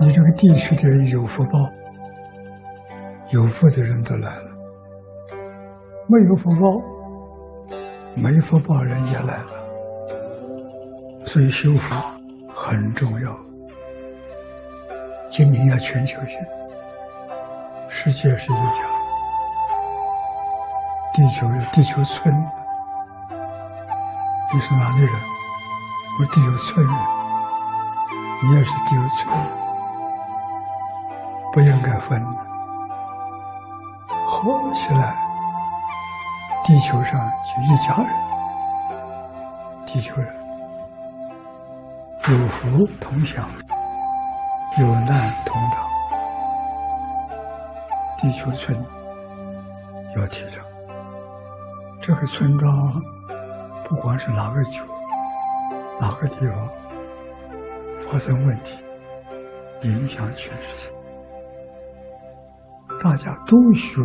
你这个地区的人有福报，有福的人都来了；没有福报，没福报人也来了。所以修福很重要。今天要全球性，世界是一家，地球村，你是哪里人？我是地球村人，你也是地球村人。不应该分的，合起来，地球上就一家人。地球人有福同享，有难同当。地球村要提倡，这个村庄不管是哪个州、哪个地方发生问题，影响全世界。大家都学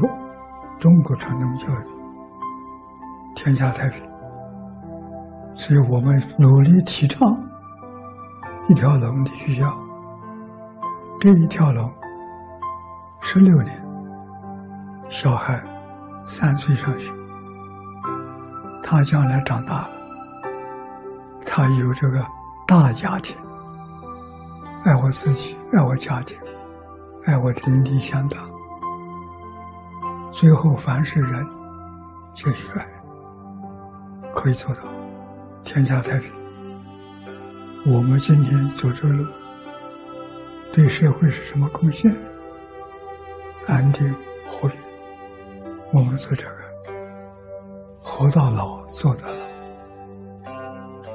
中国传统教育，天下太平。所以我们努力提倡一条龙的学校，这一条龙16年，小孩3岁上学，他将来长大了，他有这个大家庭，爱我自己，爱我家庭，爱我邻里乡党。最后凡是人皆是爱，可以做到天下太平。我们今天走这路对社会是什么贡献？安定活跃，我们做这个活到老做到老。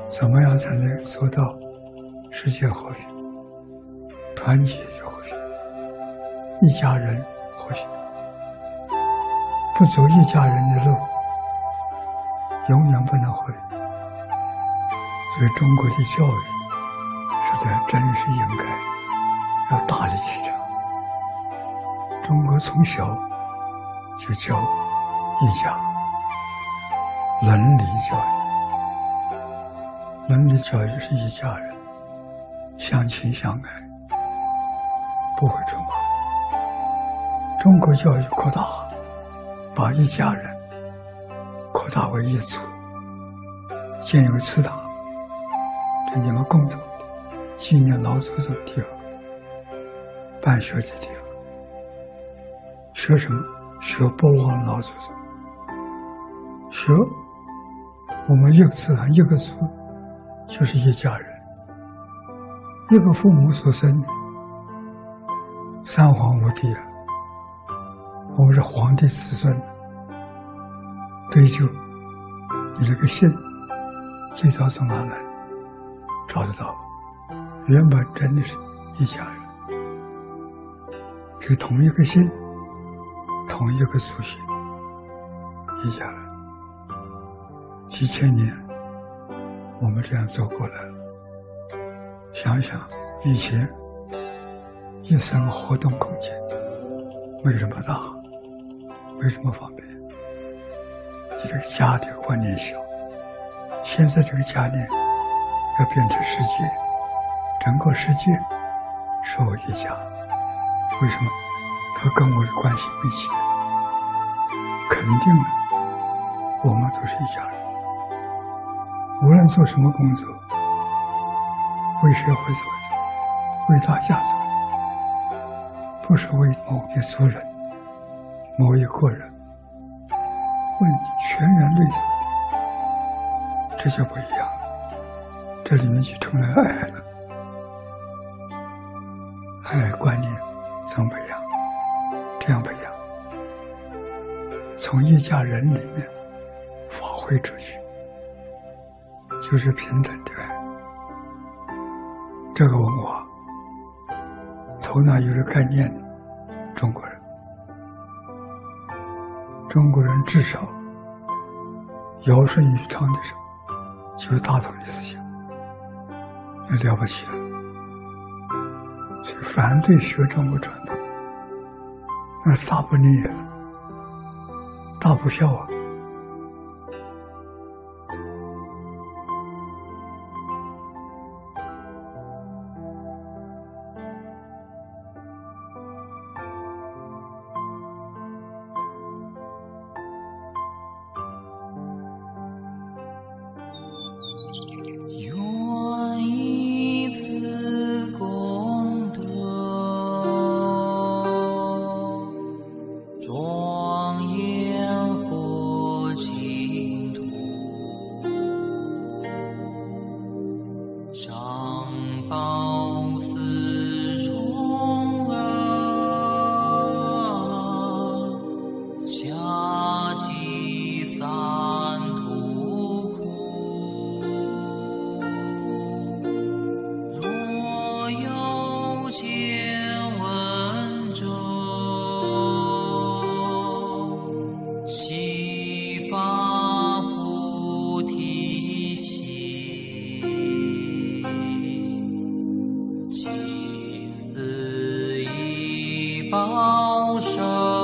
怎么样才能做到世界和平？团结就和平，一家人和平。不走一家人的路，永远不能回。所以中国的教育实在真是应该要大力提倡。中国从小就教一家，伦理教育。伦理教育是一家人相亲相爱，不会出骂。中国教育扩大，把一家人扩大为一族，建有祠堂，这你们共同的纪念老祖宗的地方，办学的地方。学什么？学不忘老祖宗，学我们一个祠堂一个族就是一家人，一个父母所生的，三皇五帝啊，我们是皇帝子孙，对就你这个姓最早从哪来找得到？原本真的是一家人，是同一个姓同一个族姓，一家人几千年我们这样走过来了。想想以前一生活动空间为什么大？为什么方便？这个家的观念小，现在这个家念要变成世界，整个世界是我一家。为什么？他跟我的关系密切，肯定了我们都是一家人。无论做什么工作，为社会做的，为大家做的，不是为某一族人某一个人，问全人类做的，这就不一样了。这里面就充满爱了，爱观念怎么培养？这样培养，从一家人里面发挥出去，就是平等的爱。这个文化头脑有了概念的中国人。中国人至少尧舜禹汤的时候就是大同的思想，那了不起了。所以反对学中国传统，那是大不利、大不孝啊！报身。